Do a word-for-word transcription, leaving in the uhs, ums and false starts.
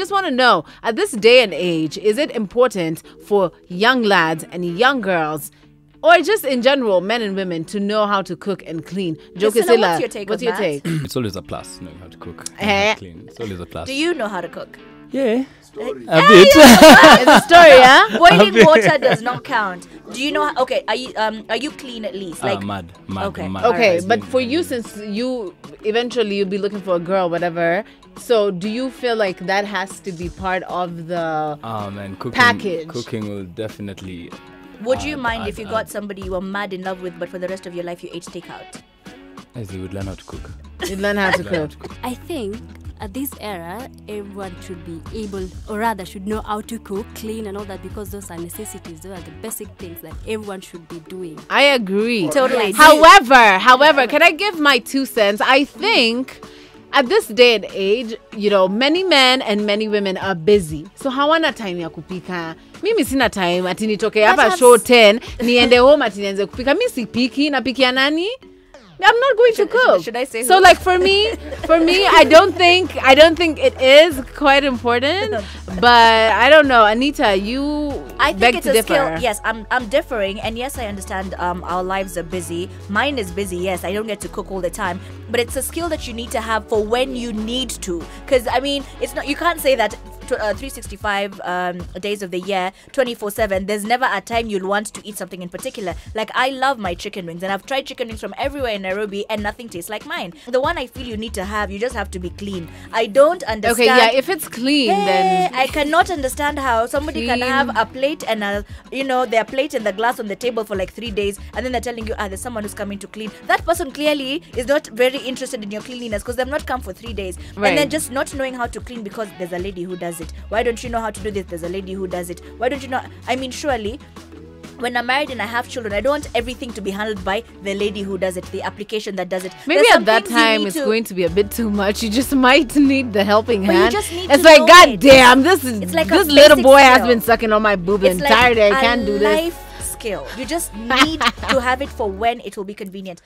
just want to know, at this day and age, is it important for young lads and young girls, or just in general, men and women, to know how to cook and clean? Jokezilla, what's your take? What's your take? It's always a plus knowing how to cook and clean. It's always a plus. Do you know how to cook? Yeah. Story. A bit. It's a story, huh? Boiling water does not count. Do you know? How, okay, are you um are you clean at least? Like uh, mad, mad, okay, mad. Okay, right. But for you, since you eventually you'll be looking for a girl, whatever. So do you feel like that has to be part of the um, and cooking, package? Cooking will definitely. Would add, you mind add, if you add. got somebody you were mad in love with, but for the rest of your life you ate takeout? Yes, you would learn how to cook. You'd learn how to cook. I think. At this era, everyone should be able, or rather should know how to cook, clean and all that, because those are necessities. Those are the basic things that everyone should be doing. I agree. Totally. However, however, can I give my two cents? I think at this day and age, you know, many men and many women are busy. So hawana time ya kupika. Mimi sina time, ati nitoke hapa show ten, niende home ati nianze kupika. Mimi sipiki, napikia nani? I'm not going should, to cook. Should, should I say so? Who? Like for me, for me, I don't think I don't think it is quite important. But I don't know, Anita, you I beg think it's to a differ. Skill. Yes, I'm I'm differing, and yes, I understand. Um, our lives are busy. Mine is busy. Yes, I don't get to cook all the time, but it's a skill that you need to have for when you need to. Because I mean, it's not you can't say that. Uh, three sixty-five um, days of the year, twenty-four seven, there's never a time you'll want to eat something in particular. Like, I love my chicken wings, and I've tried chicken wings from everywhere in Nairobi, and nothing tastes like mine. The one I feel you need to have, you just have to be clean. I don't understand. Okay, yeah, if it's clean, hey, then... I cannot understand how somebody clean. can have a plate and, a, you know, their plate and the glass on the table for like three days, and then they're telling you, ah, there's someone who's coming to clean. That person clearly is not very interested in your cleanliness because they've not come for three days. Right. And then just not knowing how to clean because there's a lady who does it. Why don't you know how to do this? There's a lady who does it. Why don't you know? I mean, surely when I'm married and I have children, I don't want everything to be handled by the lady who does it, the application that does it. Maybe at that time it's to, going to be a bit too much. You just might need the helping hand. You just need it's to like, God it. damn, this is it's like this little boy skill. has been sucking on my boob and like tired. I can't do this. Life skill. You just need to have it for when it will be convenient.